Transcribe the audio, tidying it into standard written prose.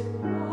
it.